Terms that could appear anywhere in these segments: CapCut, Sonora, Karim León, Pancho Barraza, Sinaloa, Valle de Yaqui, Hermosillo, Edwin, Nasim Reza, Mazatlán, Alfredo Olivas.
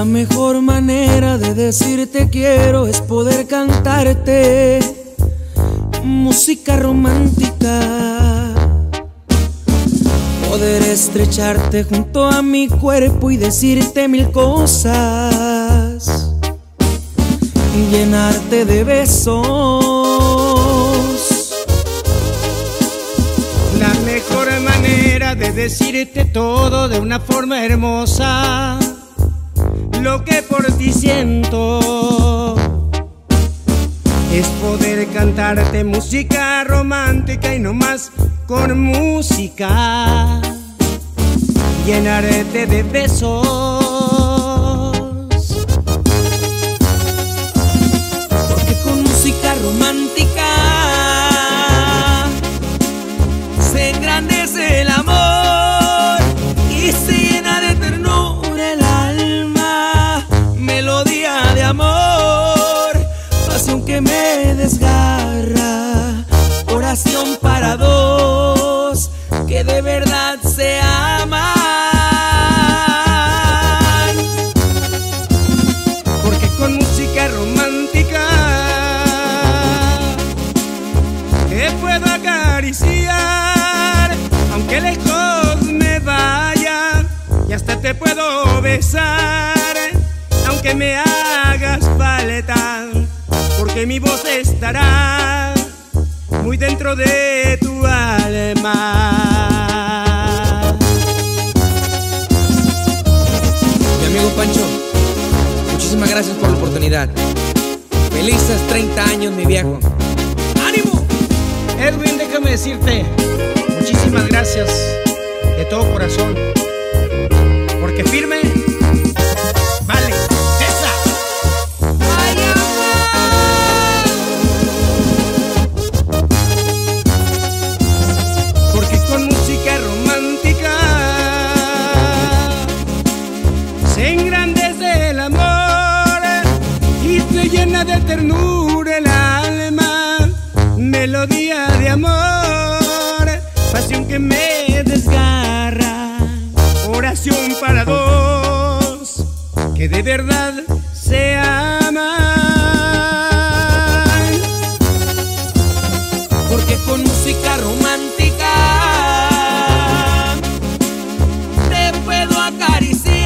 La mejor manera de decirte quiero es poder cantarte música romántica, poder estrecharte junto a mi cuerpo y decirte mil cosas, llenarte de besos. La mejor manera de decirte todo de una forma hermosa, lo que por ti siento, es poder cantarte música romántica y no más con música, llenarte de besos. Porque con música romántica se engrandece el amor y se llena de ternura el alma, melodía de amor, pasión que me desgarra, oración para dos que de verdad se aman. Porque con música romántica te puedo acariciar, aunque lejos me vaya, y hasta te puedo besar, aunque me hagas falta, porque mi voz estará muy dentro de tu alma. Mi amigo Pancho, muchísimas gracias por la oportunidad. Felices 30 años, mi viejo. ¡Ánimo! Edwin, déjame decirte muchísimas gracias de todo corazón, porque firme vale. Llena de ternura el alma, melodía de amor, pasión que me desgarra, oración para dos que de verdad se aman. Porque con música romántica te puedo acariciar,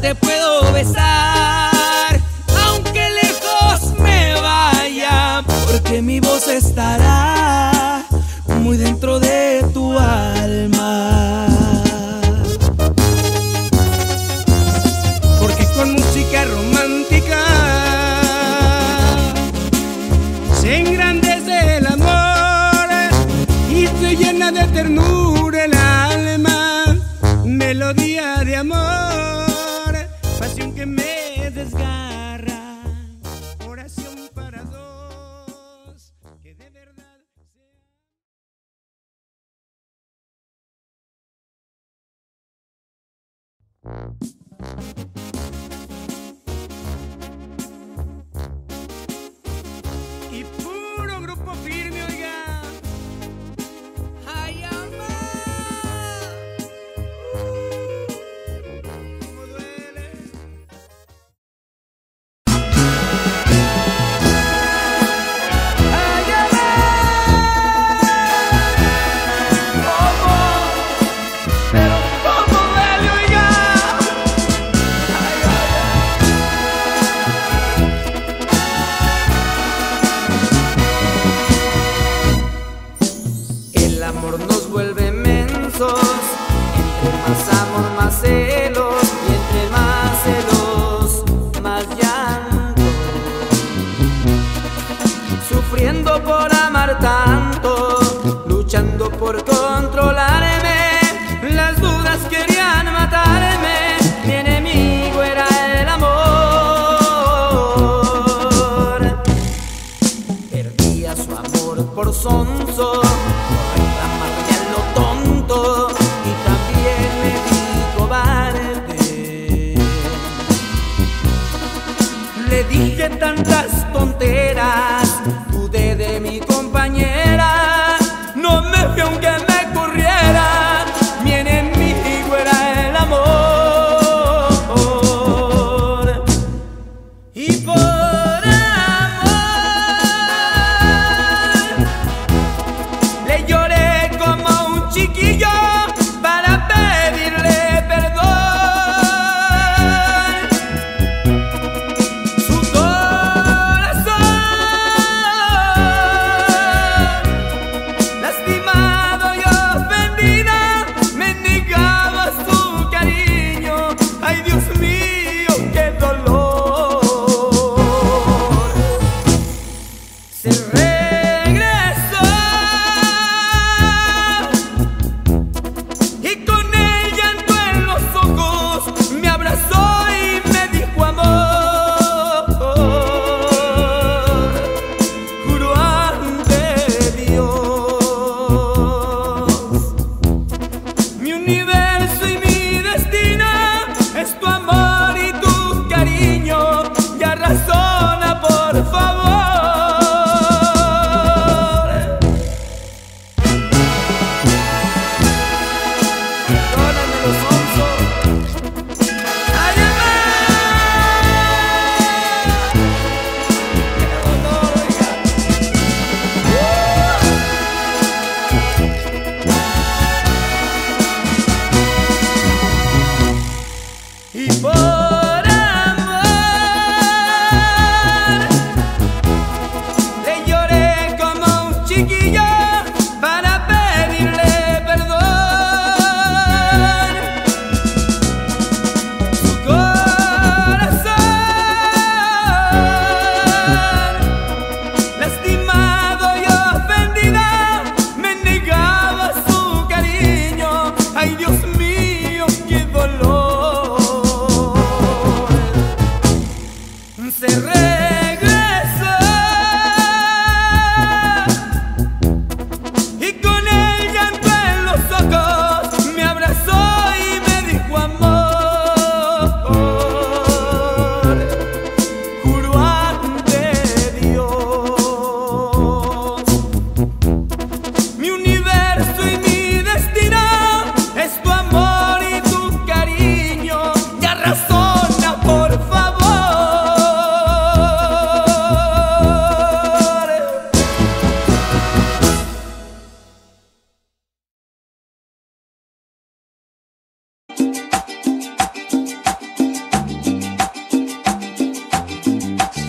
te puedo besar, aunque lejos me vaya, porque mi voz estará muy dentro de tu alma. Porque con música romántica se engrandece el amor y se llena de ternura el alma, melodía de amor, pasión que me desgarra, oración para dos que de verdad y puro grupo firme, oiga. Ay, compañera, no me fui aunque me corriera, mi enemigo.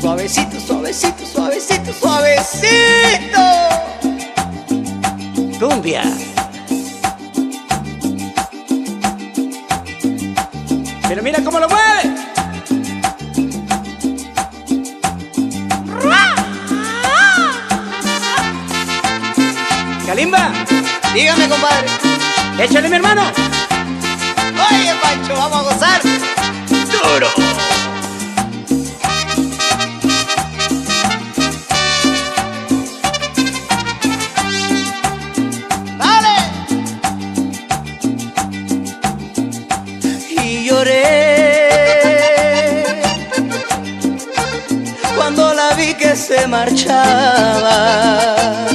Suavecito, suavecito, suavecito, suavecito. Cumbia. Pero mira cómo lo mueve. Kalimba, dígame, compadre. Échale, mi hermano. Oye, Pancho, vamos a gozar. Duro. Cuando la vi que se marchaba,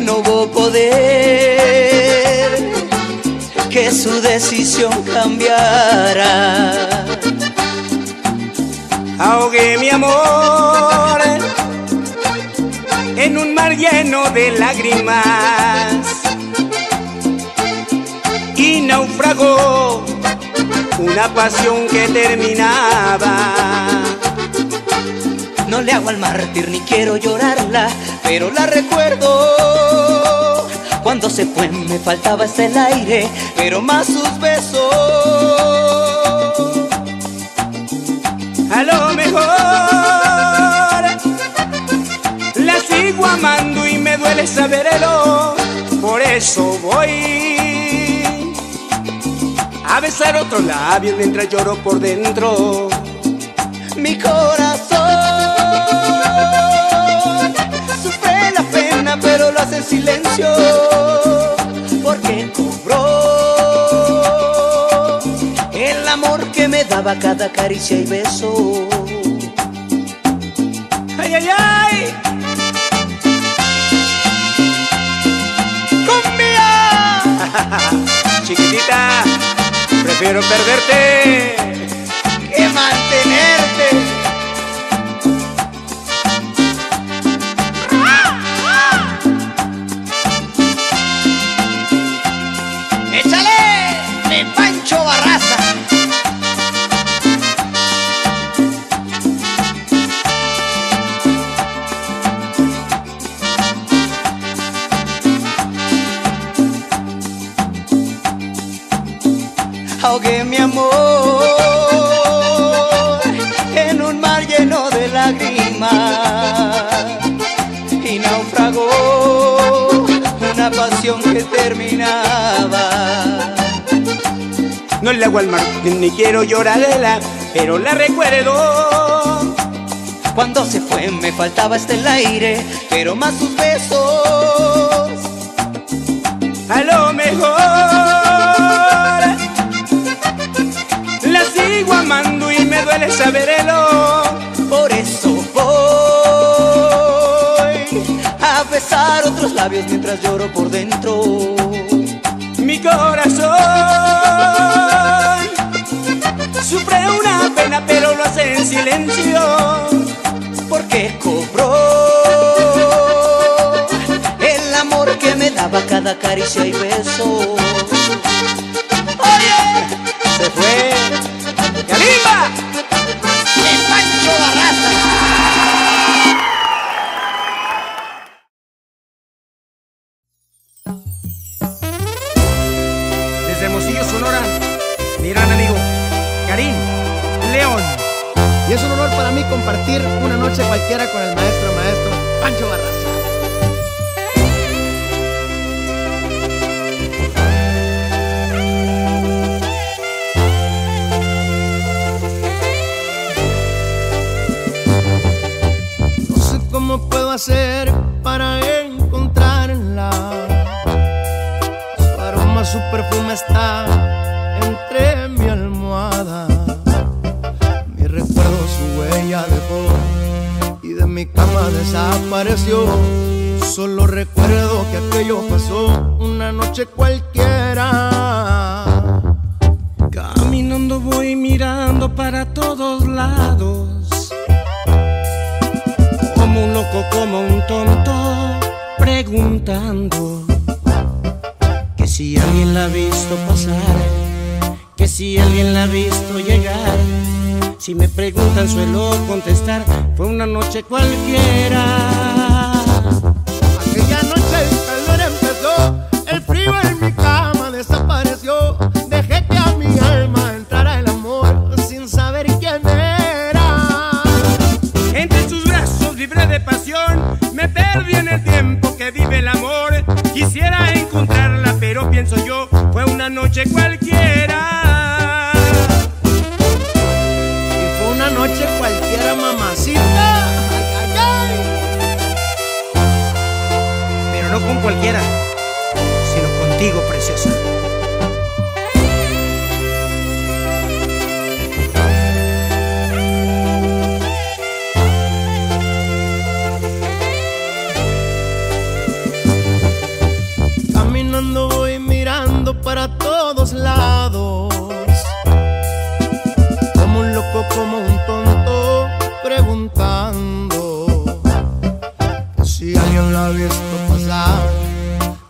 no hubo poder que su decisión cambiara. Ahogué mi amor en un mar lleno de lágrimas y naufragó una pasión que terminaba. No le hago al mártir ni quiero llorarla, pero la recuerdo. Cuando se fue me faltaba ese aire, pero más sus besos. A lo mejor la sigo amando y me duele saberlo. Por eso voy a besar otro labio mientras lloro por dentro. Mi corazón sufre la pena, pero lo hace en silencio, porque cobró el amor que me daba cada caricia y beso. ¡Ay, ay, ay! ¡Cumbia! Chiquitita, prefiero perderte que mantenerte. ¡Échale! De Pancho Barraza. Ahogué mi amor en un mar lleno de lágrimas y naufragó una pasión que terminaba. No le hago al mar ni quiero llorarla, pero la recuerdo. Cuando se fue me faltaba el aire, pero más sus besos. A lo mejor amando y me duele saberlo, por eso voy a besar otros labios mientras lloro por dentro. Mi corazón sufre una pena, pero lo hace en silencio, porque cobró el amor que me daba cada caricia y beso. Oye, se fue ¡Arriba! ¡El Pancho Barraza! Desde Hermosillo, Sonora, mi gran amigo Karim León. Y es un honor para mí compartir una noche cualquiera con el maestro Pancho Barraza. hacer para encontrarla? Su aroma, su perfume está entre mi almohada. Mi recuerdo su huella dejó y de mi cama desapareció. Solo recuerdo que aquello pasó una noche cualquiera. Caminando voy mirando para todos lados, como un loco, como un tonto, preguntando que si alguien la ha visto pasar, que si alguien la ha visto llegar. Si me preguntan suelo contestar, fue una noche cualquiera. Quisiera encontrarla, pero pienso yo, fue una noche cualquiera. Y fue una noche cualquiera, mamacita. Ay, ay, ay. Pero no con cualquiera, sino contigo, preciosa. Voy mirando para todos lados, como un loco, como un tonto, preguntando que si alguien la ha visto pasar,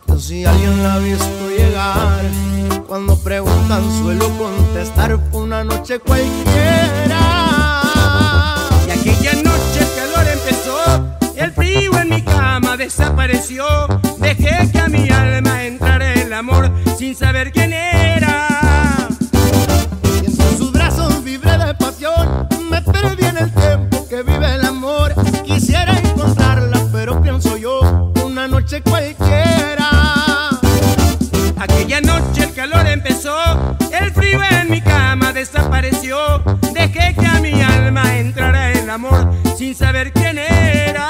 que si alguien la ha visto llegar. Cuando preguntan suelo contestar, fue una noche cualquiera. Y aquella noche el calor empezó, el frío en mi cama desapareció. Dejé que a mi alma entrara el amor sin saber quién era. Y en sus brazos vibré de pasión, me perdí en el tiempo que vive el amor. Quisiera encontrarla, pero pienso yo, una noche cualquiera. Aquella noche el calor empezó, el frío en mi cama desapareció. Dejé que a mi alma entrara el amor sin saber quién era.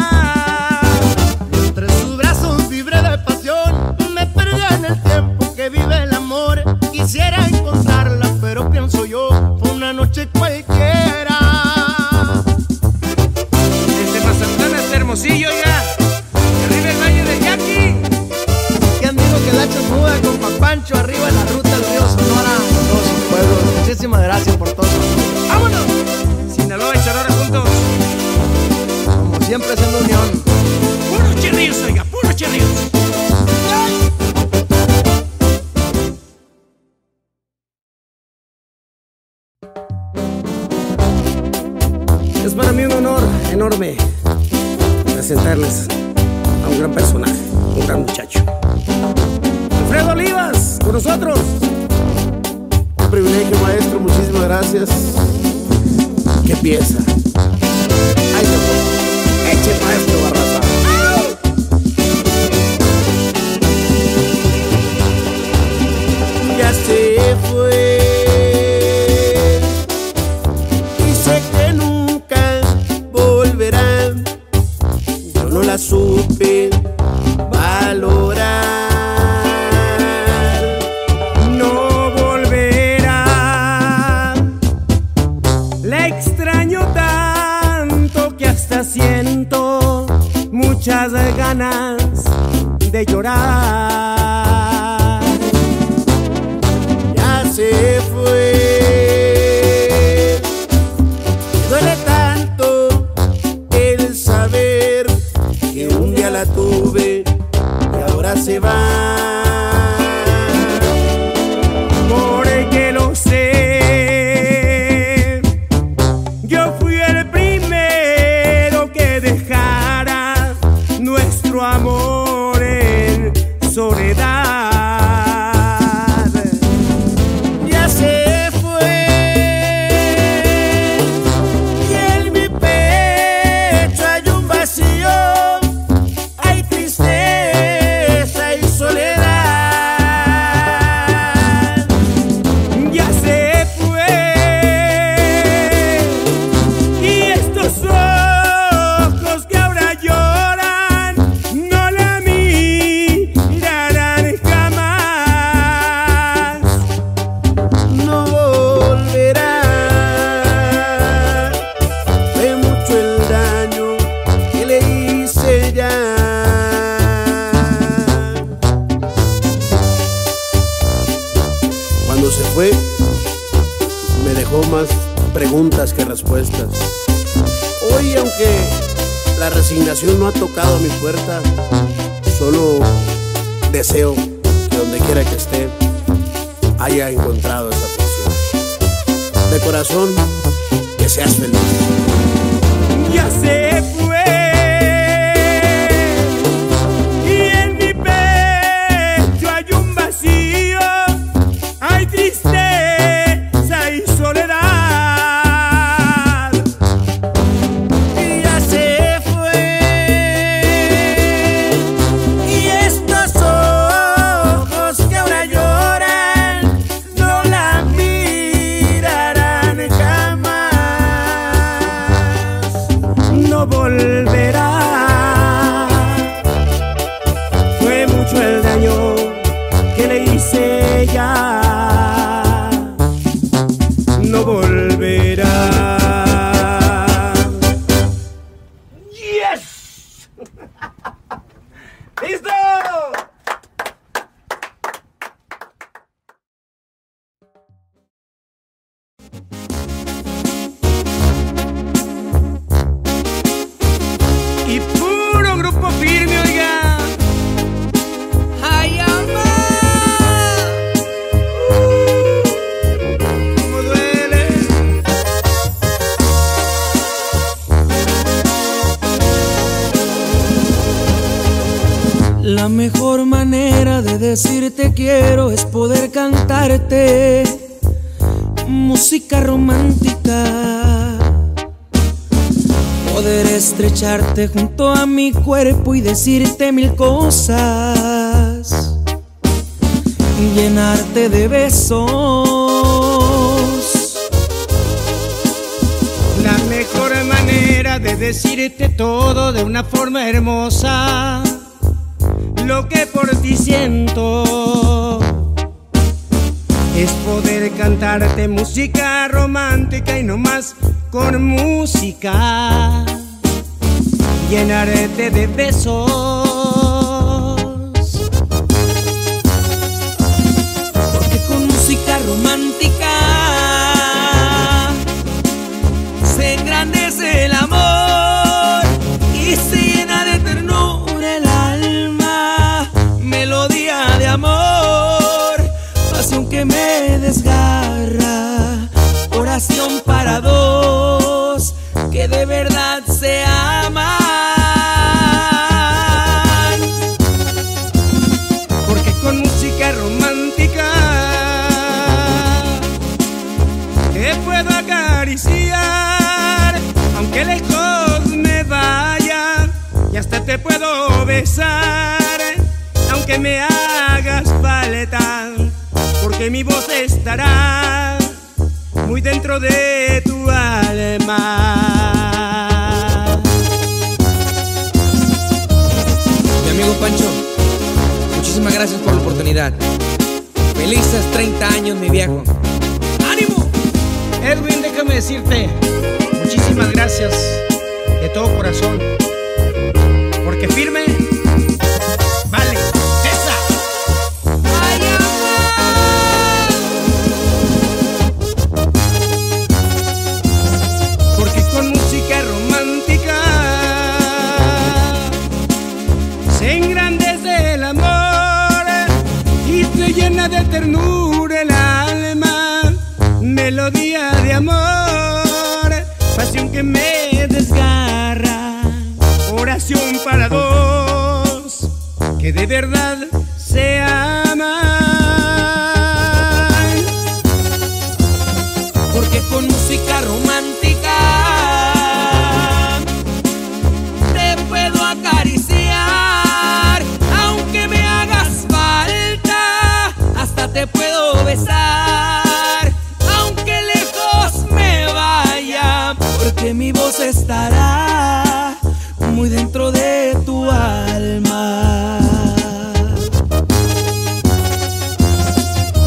Quisiera encontrarla, pero pienso yo, fue una noche cualquiera. Desde Mazatlán hasta Hermosillo ya, arriba el Valle de Yaqui. Que amigo que la chamuda con Pancho, arriba en la ruta del río Sonora, por todos sus pueblos. Muchísimas gracias por todo. ¡Vámonos! Sinaloa y Sonora juntos. Como siempre siendo unión. Puros chirríos, oiga, puros chirríos. Es para mí un honor enorme presentarles a un gran personaje, un gran muchacho. Alfredo Olivas, con nosotros. Un privilegio, maestro, muchísimas gracias. Qué pieza. Ahí se fue. Eche, maestro Barraza. ¡Ay! Ya se fue. Supe valorar, no volverá. La extraño tanto que hasta siento muchas ganas de llorar. Ya se fue, me duele tanto el saber que un día la tuve y ahora se va. Porque lo sé, yo fui el primero que dejara nuestro amor en soledad. Ya se fue y en mi pecho hay un vacío. Soledad. más preguntas que respuestas. Hoy, aunque la resignación no ha tocado a mi puerta, solo deseo que donde quiera que esté haya encontrado esa pasión. De corazón, que seas feliz. Ya se fue. La mejor manera de decirte quiero es poder cantarte música romántica, poder estrecharte junto a mi cuerpo y decirte mil cosas, llenarte de besos. La mejor manera de decirte todo de una forma hermosa, lo que por ti siento, es poder cantarte música romántica y no más con música, llenarte de besos. Porque con música romántica se engrandece el amor y se llena de ternura el alma. Melodía de amor, pasión que me desgarra, oración para dos que de verdad se aman. Porque con música romántica te puedo acariciar, aunque lejos me vaya, y hasta te puedo besar que me hagas falta, porque mi voz estará muy dentro de tu alma. Mi amigo Pancho, muchísimas gracias por la oportunidad. Felices 30 años, mi viejo. ¡Ánimo! Edwin, déjame decirte muchísimas gracias de todo corazón, porque firme de ternura el alma, melodía de amor, pasión que me desgarra, oración para dos que de verdad se aman. Porque con música romántica te puedo acariciar, te puedo besar, aunque lejos me vaya, porque mi voz estará muy dentro de tu alma.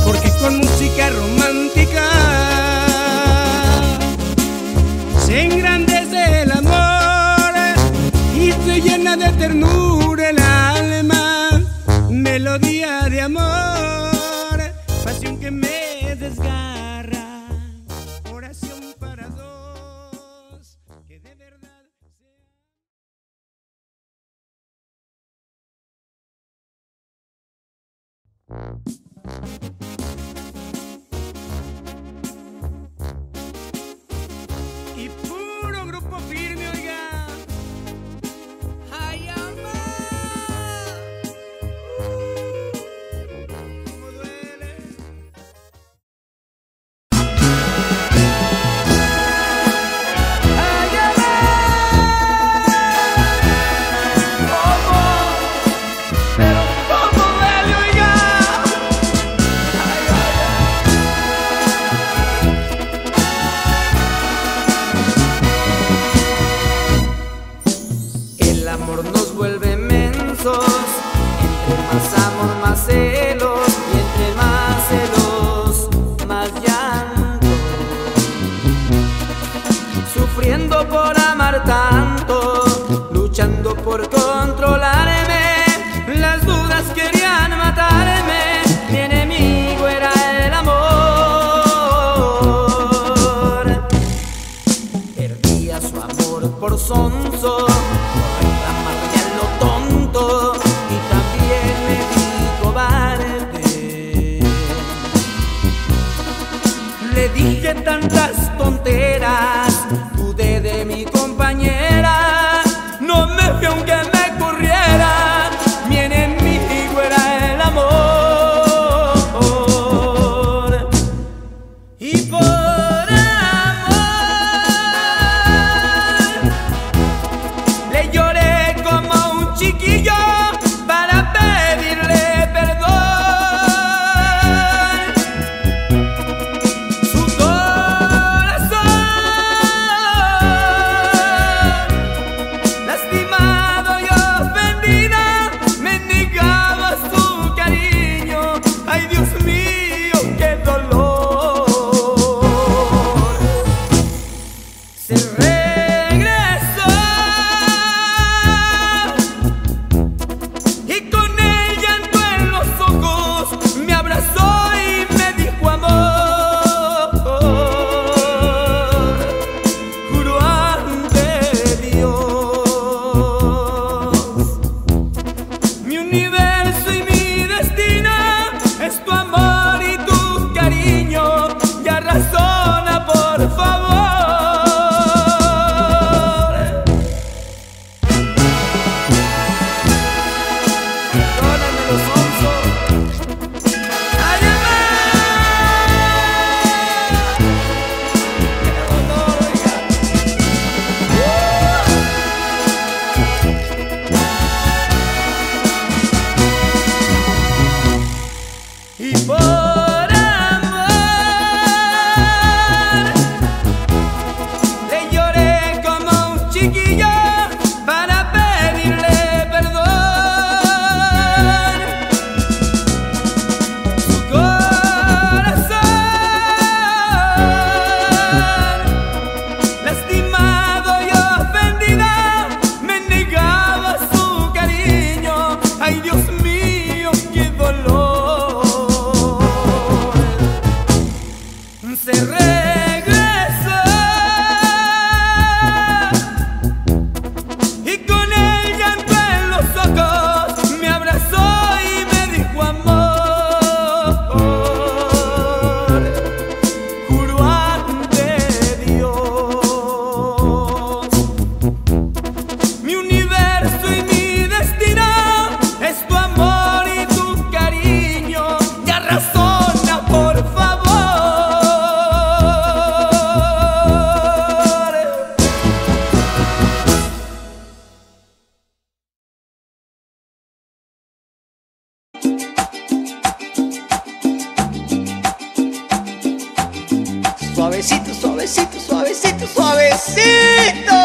Porque con música romántica se engrandece el amor y se llena de ternura el alma, melodía de amor, pasión que me desgarra, oración. Y puro grupo firme, oiga. ¡Ay, cómo duele! ¡Ay, cómo! El amor nos vuelve mensos, entre más amor más celos, y entre más celos más llanto, sufriendo por amar tanto, luchando por controlarme, las dudas querían matarme, mi enemigo era el amor, perdía su amor por sonso. Le dije tantas tonteras, dudé de mi compañera, no me fui aunque me corriera, mi enemigo era el amor. Y por amor le lloré como a un chiquillo para pedirle perdón. Suavecito, suavecito, suavecito, suavecito.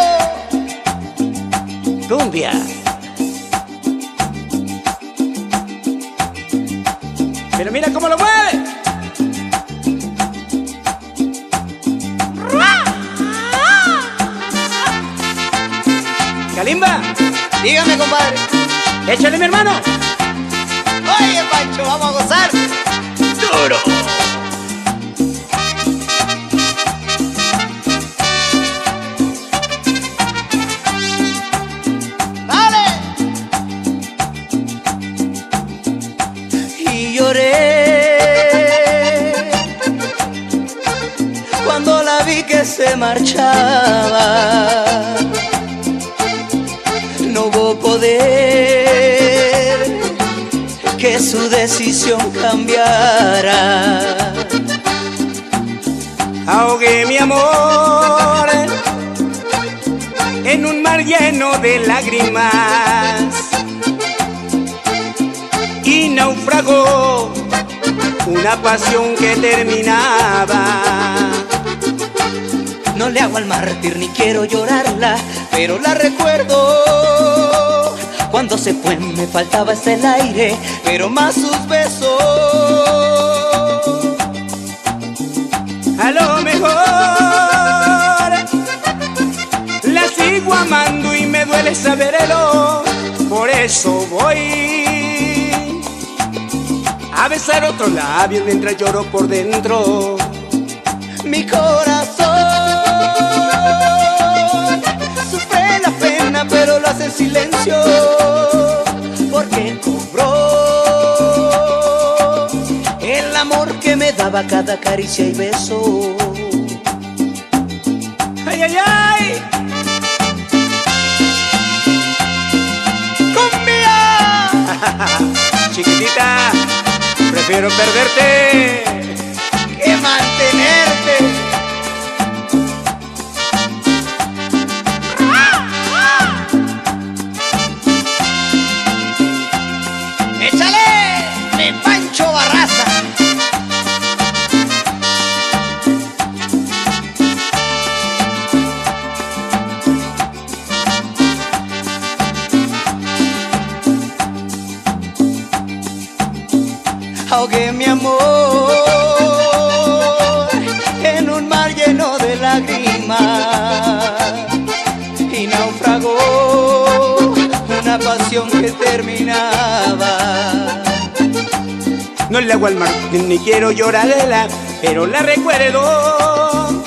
Cumbia. Pero mira cómo lo mueve. Kalimba, dígame, compadre. Échale, mi hermano. Oye, Pancho, vamos a gozar. Duro. marchaba, no hubo poder que su decisión cambiara. Ahogué mi amor en un mar lleno de lágrimas y naufragó una pasión que terminaba. No le hago al mártir ni quiero llorarla, pero la recuerdo. Cuando se fue me faltaba hasta el aire, pero más sus besos. A lo mejor la sigo amando y me duele saberlo. Por eso voy a besar otro labio mientras lloro por dentro. Mi corazón sufre la pena, pero lo hace en silencio, porque cobró el amor que me daba cada caricia y beso. ¡Ay, ay, ay! ¡Cumbia! Chiquitita, prefiero perderte que mantenerte. ¡Échale! ¡De Pancho Barraza! Ahogué mi amor en un mar lleno de lágrimas y naufragó una pasión que terminaba. No le hago al mar ni quiero llorarla, pero la recuerdo.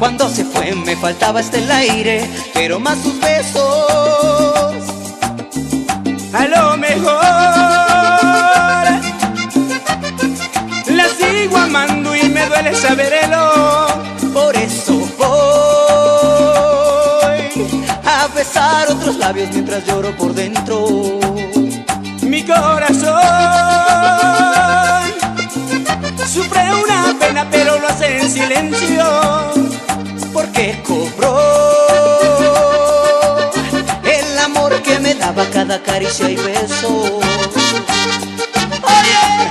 Cuando se fue me faltaba hasta el aire, pero más sus besos. A lo mejor la sigo amando y me duele saberlo. Por eso voy a besar otros labios mientras lloro por dentro. Mi corazón sufre una pena, pero lo hace en silencio, porque cobró el amor que me daba cada caricia y beso. ¡Oye!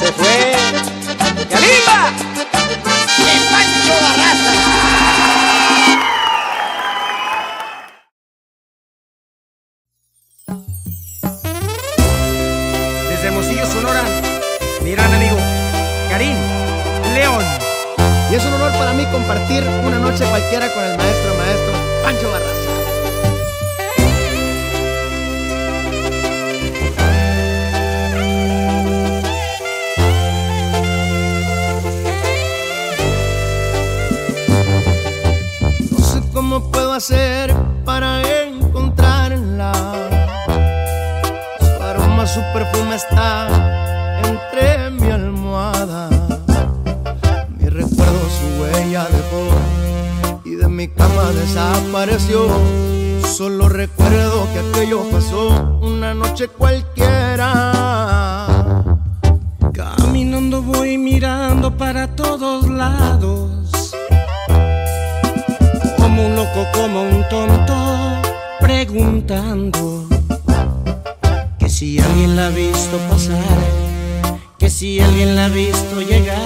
Se fue. ¡Y arriba! ¡El Pancho Barraza! Compartir una noche cualquiera con el maestro Pancho Barraza. No sé cómo puedo hacer para encontrarla. Su aroma, su perfume está entre mi almohada. Su huella dejó y de mi cama desapareció. Solo recuerdo que aquello pasó una noche cualquiera. Caminando voy mirando para todos lados, como un loco, como un tonto, preguntando que si alguien la ha visto pasar, que si alguien la ha visto llegar.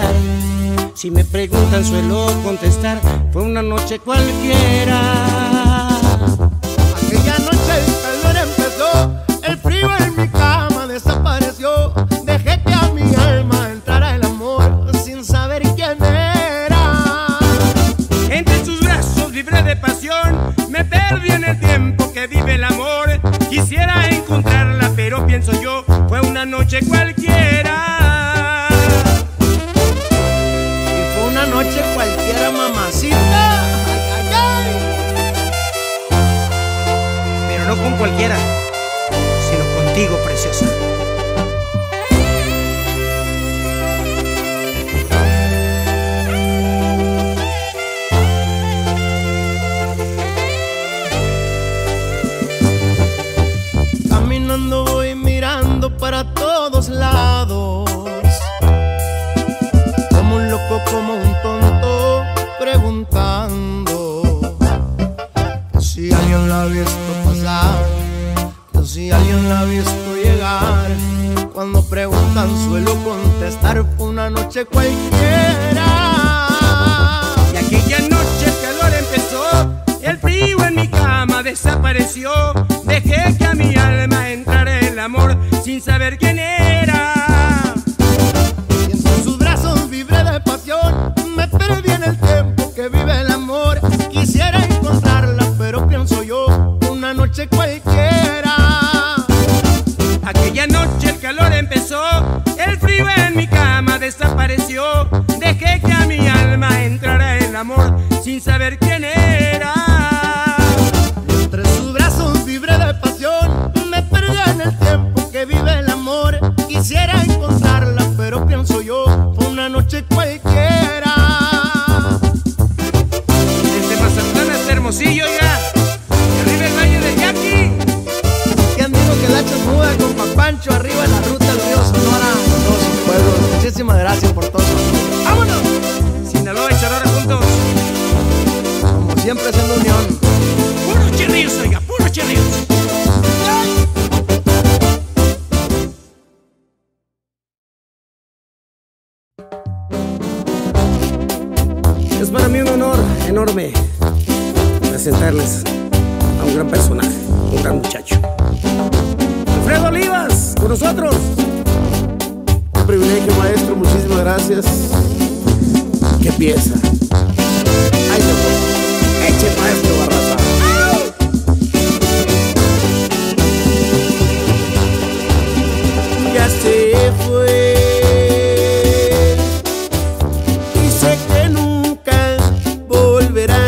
Si me preguntan suelo contestar, fue una noche cualquiera. Aquella noche el calor empezó, el frío en mi cama desapareció. Dejé que a mi alma entrara el amor sin saber quién era. Entre sus brazos libre de pasión, me perdí en el tiempo que vive el amor. Quisiera encontrarla, pero pienso yo, fue una noche cualquiera. Noche cualquiera, mamacita. Ay, ay, ay. Pero no con cualquiera, sino contigo, preciosa. caminando, voy mirando para todos lados. Como un loco, como un tonto, preguntando que si alguien la ha visto pasar, que si alguien la ha visto llegar. Cuando preguntan suelo contestar, fue una noche cualquiera. Y aquella noche el calor empezó, el frío en mi cama desapareció. Dejé que a mi alma entrara el amor sin saber quién era. Y en sus brazos vibré de pasión, me perdí en el tiempo que vive el amor. Quisiera encontrarla, pero pienso yo, una noche cualquiera. Aquella noche el calor empezó, el frío en mi cama desapareció. Dejé que a mi alma entrara el amor sin saber quién era. Entre sus brazos vibré de pasión, me perdí en el tiempo que vive el amor. Quisiera encontrarla, pero pienso yo, fue una noche cualquiera. Desde Mazatlán hasta Hermosillo ya, arriba el Valle de Yaqui. Que amigo que la chamuda con Pancho, arriba en la ruta del río Sonora, por todos sus pueblos. Muchísimas gracias por todo. ¡Vámonos! Sinaloa y Sonora juntos, como siempre siendo unión. ¡Puros chirríos, oiga! ¡Puros chirríos! Es para mí un honor enorme presentarles a un gran personaje, un gran muchacho, Alfredo Olivas, con nosotros. Qué privilegio, maestro, muchísimas gracias. Qué pieza. Ahí se fue. Eche, maestro Barraza. ¡Ay! Ya se fue. Y sé que nunca volverá.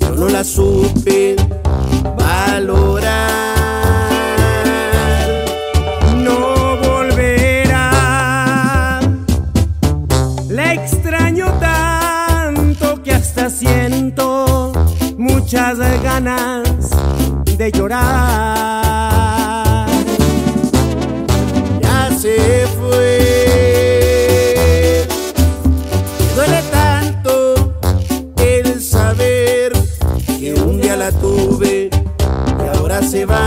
Yo no la supe valorar. Siento muchas ganas de llorar. Ya se fue. Me duele tanto el saber que un día la tuve y ahora se va.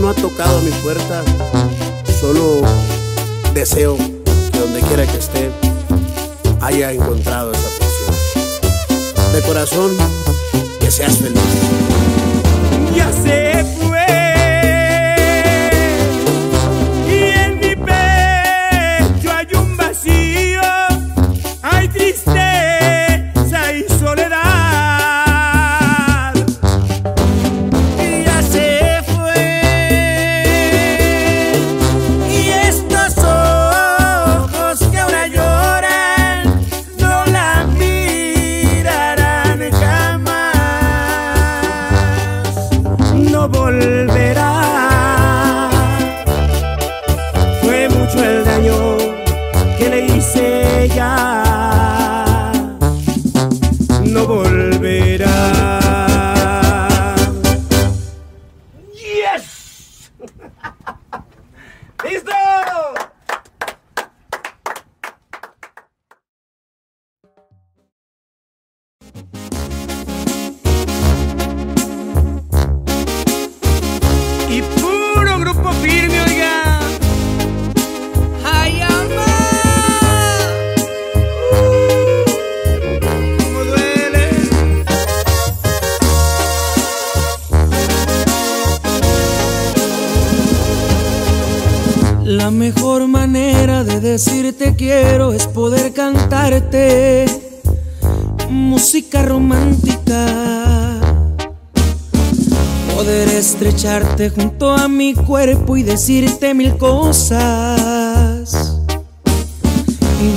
No ha tocado a mi puerta, solo deseo que donde quiera que esté haya encontrado esa persona. De corazón, que seas feliz. Ya se fue, y en mi pecho hay un vacío, hay tristeza y soledad. La mejor manera de decirte quiero es poder cantarte música romántica, poder estrecharte junto a mi cuerpo y decirte mil cosas,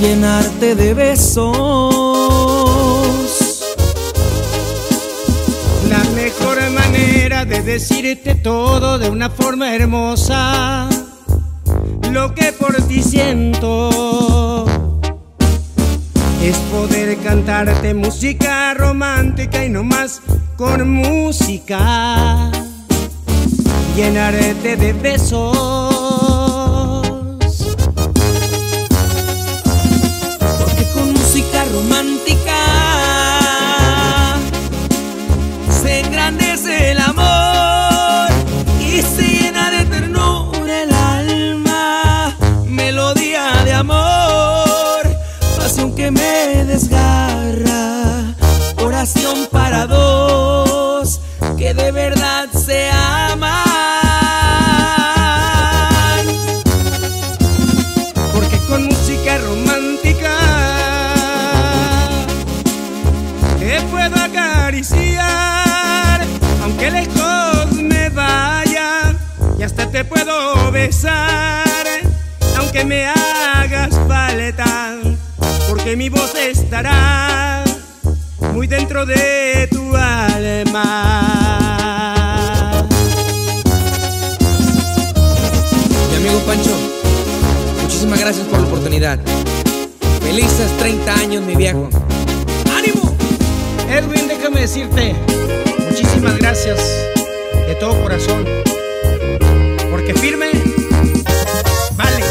llenarte de besos. La mejor manera de decirte todo de una forma hermosa, lo que por ti siento, es poder cantarte música romántica y no más con música, llenarte de besos. Porque con música romántica se engrandece el amor y se llena de ternura el alma, melodía de amor, pasión que me desgarra, oración para dos que de verdad se aman. Porque con música romántica te puedo acariciar, aunque lejos me vaya, y hasta te puedo besar, aunque me hagas falta, porque mi voz estará muy dentro de tu alma. Mi amigo Pancho, muchísimas gracias por la oportunidad. Felices 30 años, mi viejo. ¡Ánimo! Edwin, déjame decirte muchísimas gracias de todo corazón, porque firme vale.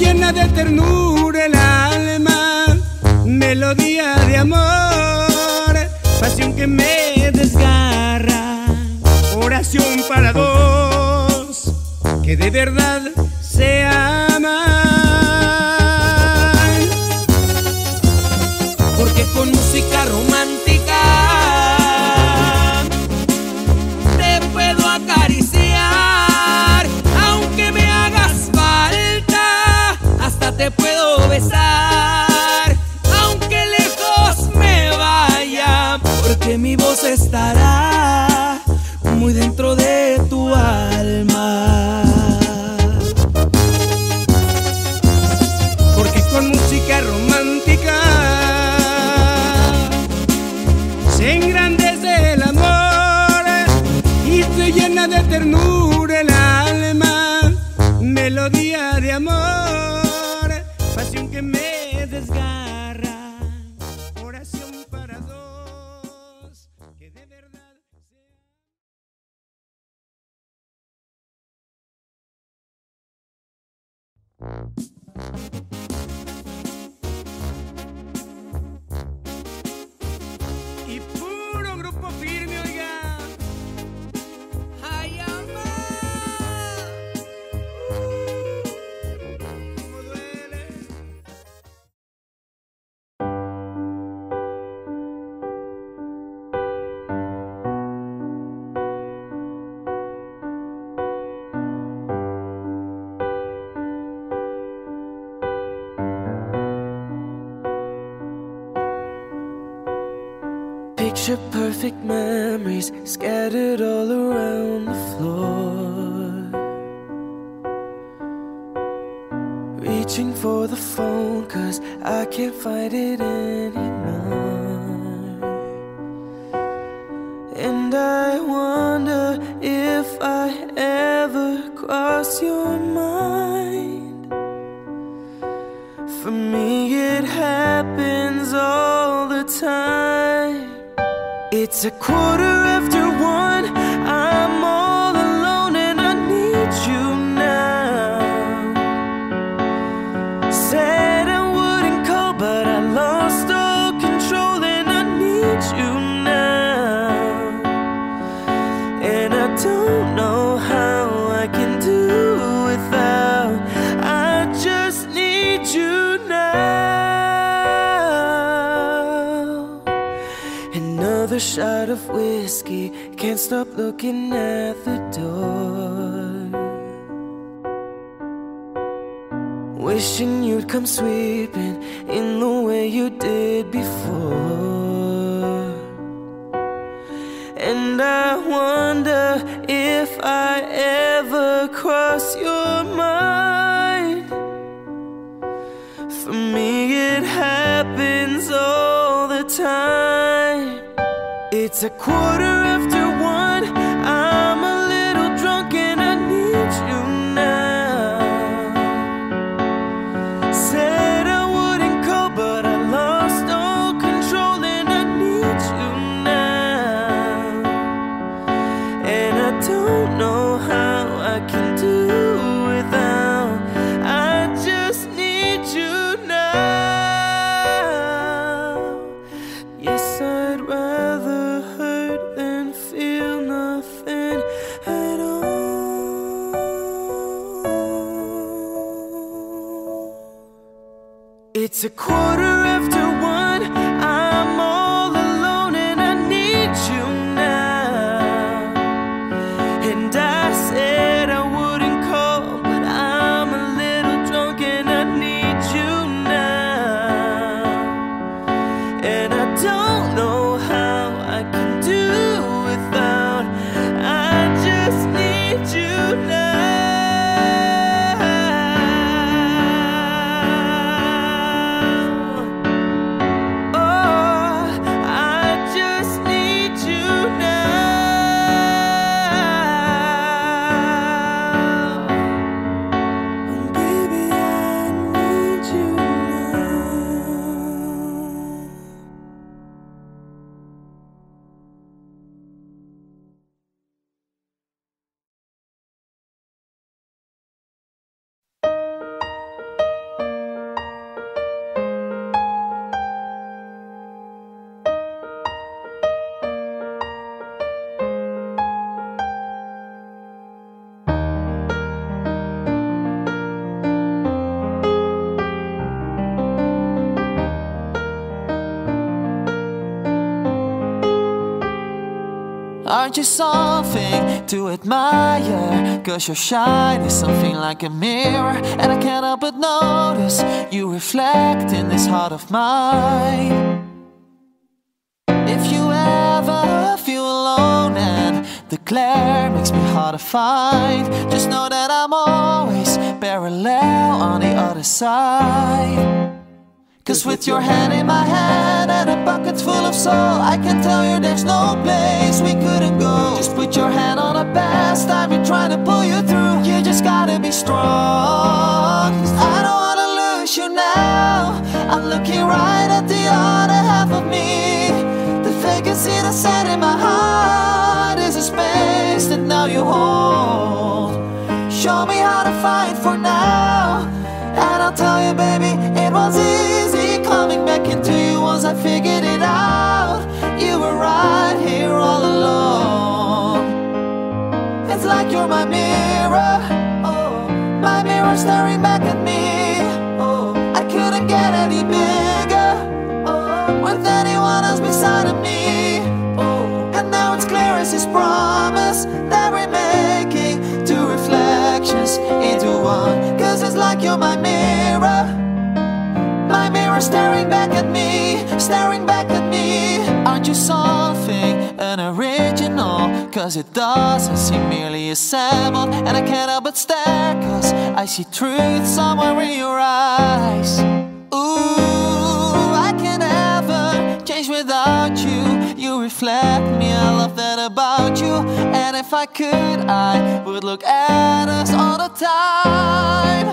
Llena de ternura el alma, melodía de amor, pasión que me desgarra, oración para dos que de verdad se aman. Porque con música romántica te puedo acariciar, te puedo besar, aunque lejos me vaya, porque mi voz estará muy dentro de tu alma. Porque con música romántica se engrandece el amor y se llena de ternura el alma, melodía de amor, pasión que me desgarra, oración para dos que de verdad y puro grupo firme, oiga. Picture perfect memories scattered all around the floor, reaching for the phone 'cause I can't find it anymore. And I wonder if I ever cross your mind. For me it happens all the time. It's 1:15. I'm all alone and I need you now. Said I wouldn't call, but I lost all control and I need you now. And I don't know how I can do another shot of whiskey, can't stop looking at the door. Wishing you'd come sweeping in the way you did before. And I wonder if I ever cross your mind. For me it happens all the time. It's 1:15, I'm a little drunk and I need you now. Said I wouldn't call but I lost all control and I need you now. And I don't know how I can do without. I just need you now. Yes, I'd rather It's 1:15, I'm all alone and I need you now. And I said I wouldn't call, but I'm a little drunk and I need you now. And I don't know how I can do without. I just need you now. Aren't you something to admire? 'Cause your shine is something like a mirror, and I can't help but notice you reflect in this heart of mine. If you ever feel alone and the glare makes me hard to find, just know that I'm always parallel on the other side. 'Cause with your hand in my hand and a pocket full of soul, I can tell you there's no place we couldn't go. Just put your hand on the past, I've been trying to pull you through. You just gotta be strong, 'cause I don't wanna lose you now. I'm looking right at the other half of me. The vacancy that's set in my heart is a space that now you hold. Show me how to fight for now, and I'll tell you baby, it was easy coming back into you once I figured it out. You were right here all along. It's like you're my mirror, oh, my mirror staring back at me. Oh, I couldn't get any bigger, oh, with anyone else beside of me. Oh, and now it's clear as his promise that we're making two reflections into one. 'Cause it's like you're my mirror, my mirror staring back at me, staring back at me. Aren't you something, an original? 'Cause it doesn't seem merely assembled, and I can't help but stare, 'cause I see truth somewhere in your eyes. Ooh, I can't ever change without you. You reflect me, I love that about you. And if I could, I would look at us all the time.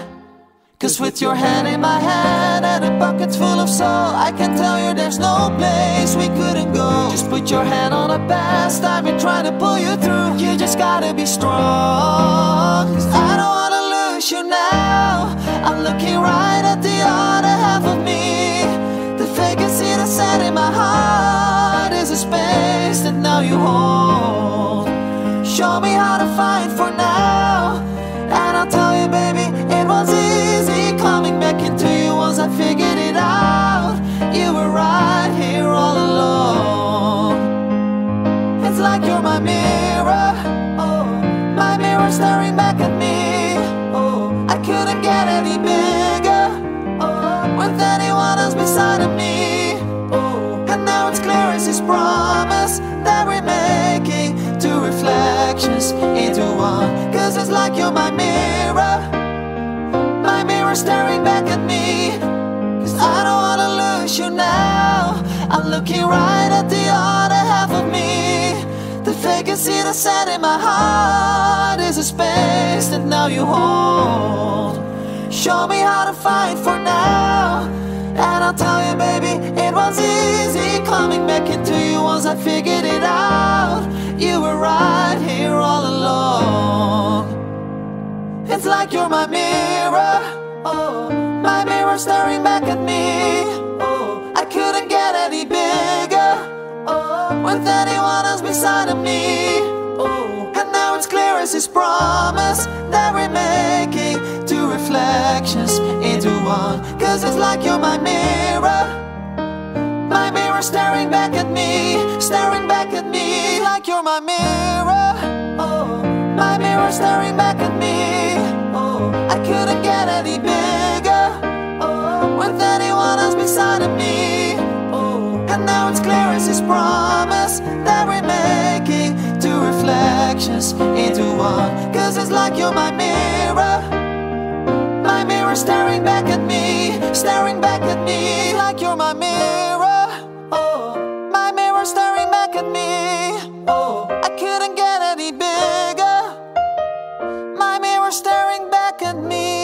'Cause with your hand in my hand and a pocket full of soul, I can tell you there's no place we couldn't go. Just put your hand on the past, I've been trying to pull you through. You just gotta be strong, 'cause I don't wanna lose you now. I'm looking right at the other half of me. The vacancy that's set in my heart is a space that now you hold. Show me how to fight for now, and I'll tell you baby, it was easy coming back into you once I figured it out. You were right here all along. oh, I couldn't get any bigger, oh, with anyone else beside of me, oh, and now it's clear as his promise that we're making two reflections into one. Cause it's like you're my mirror staring back at me. Cause I don't wanna lose you now, I'm looking right at the other half of me. The vacancy that's set in my heart is a space that now you hold. Show me how to fight for now, and I'll tell you baby, it was easy coming back into you once I figured it out. You were right here all along. It's like you're my mirror, oh, my mirror staring back at me, oh, I couldn't get any bigger, oh, with anyone else beside of me, oh, and now it's clear as his promise that we're making two reflections into one. Cause it's like you're my mirror staring back at me, like you're my mirror, oh, my mirror staring back at me, oh, I couldn't get any bigger, oh, with anyone else beside of me. And now it's clear as his promise that we're making two reflections into one. Cause it's like you're my mirror staring back at me, like you're my mirror, oh, my mirror staring back at me, oh, I couldn't get any bigger, my mirror staring back at me.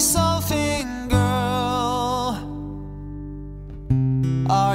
Something, girl, are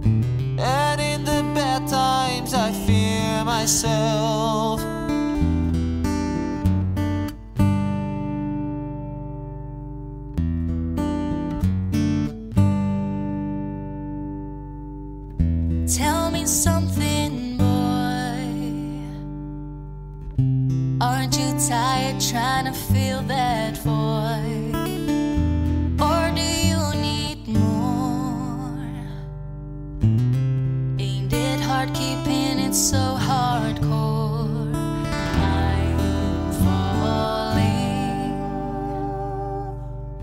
and in the bad times I fear myself. Tell me something, boy, aren't you tired trying to fill that void? Keeping it so hardcore, I'm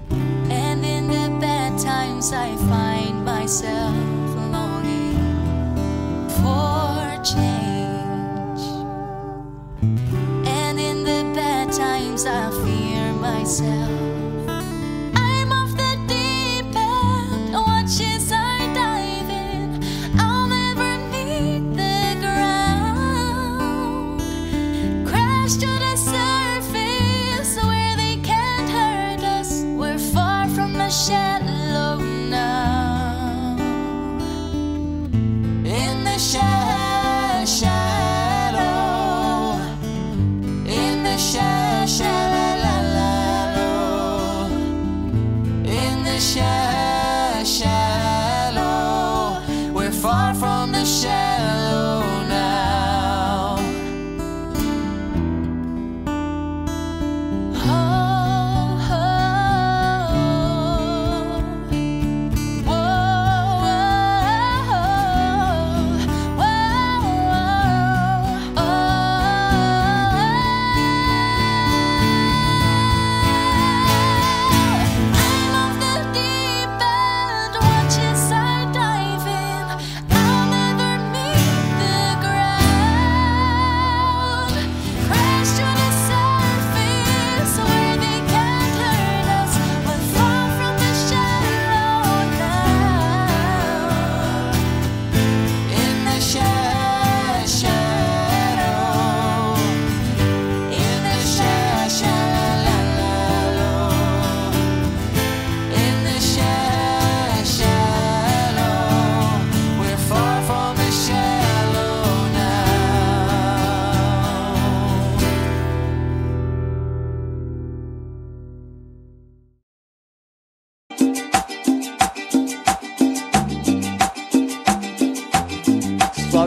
falling, and in the bad times I find myself longing for change, and in the bad times I fear myself. Sha-la-la-la-lo.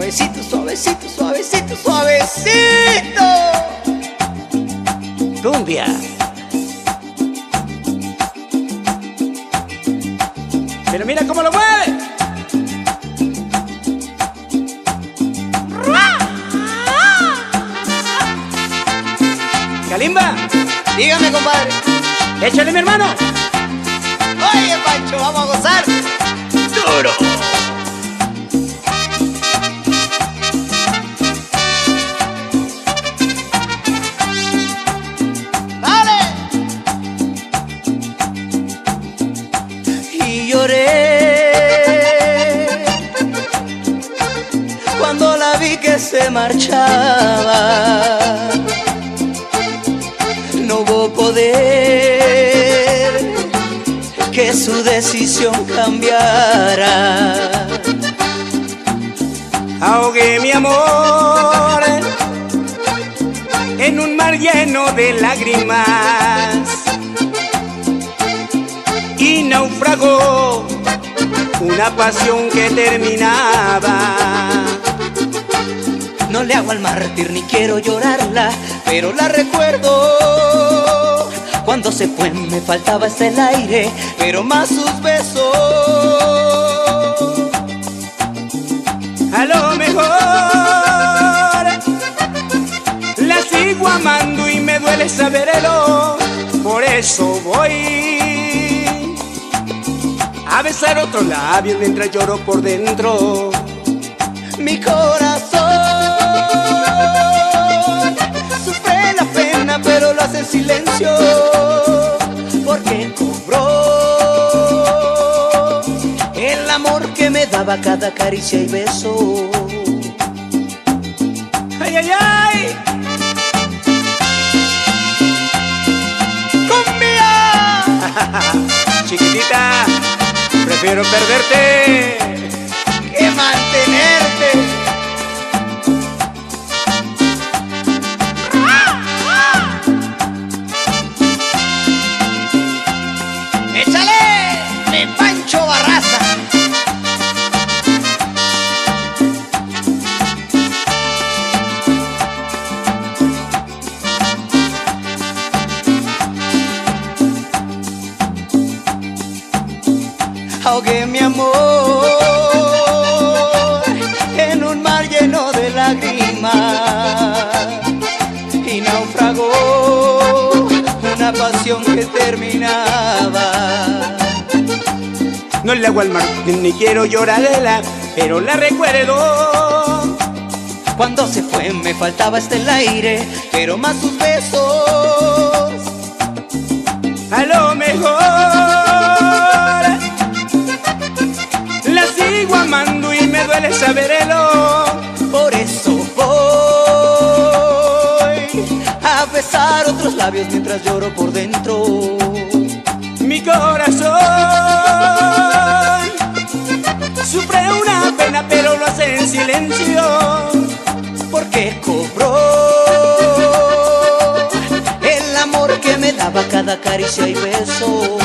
Suavecito, suavecito, suavecito, suavecito. Cumbia. Pero mira cómo lo mueve. Kalimba. Dígame, compadre. Échale, mi hermano. Oye, Pancho, vamos a gozar. Duro. Cuando la vi que se marchaba, no hubo poder que su decisión cambiara. Ahogué mi amor en un mar lleno de lágrimas y naufragó una pasión que terminaba. No le hago al mártir ni quiero llorarla, pero la recuerdo. Cuando se fue me faltaba el aire, pero más sus besos. A lo mejor la sigo amando y me duele saberlo. Por eso voy a besar otro labio mientras lloro por dentro. Mi corazón sufre la pena, pero lo hace en silencio, porque cobró el amor que me daba cada caricia y beso. ¡Ay, ay, ay! ¡Cumbia! Chiquitita, prefiero perderte que mantenerte. Pancho Barraza. Ahogué mi amor en un mar lleno de lágrimas y naufragó una pasión que terminaba. No le hago al mar, ni quiero llorarla, pero la recuerdo. Cuando se fue me faltaba el aire, pero más sus besos. A lo mejor la sigo amando y me duele saberlo. Por eso voy a besar otros labios mientras lloro por dentro. Mi corazón sufre una pena, pero lo hace en silencio, porque cobró el amor que me daba cada caricia y beso.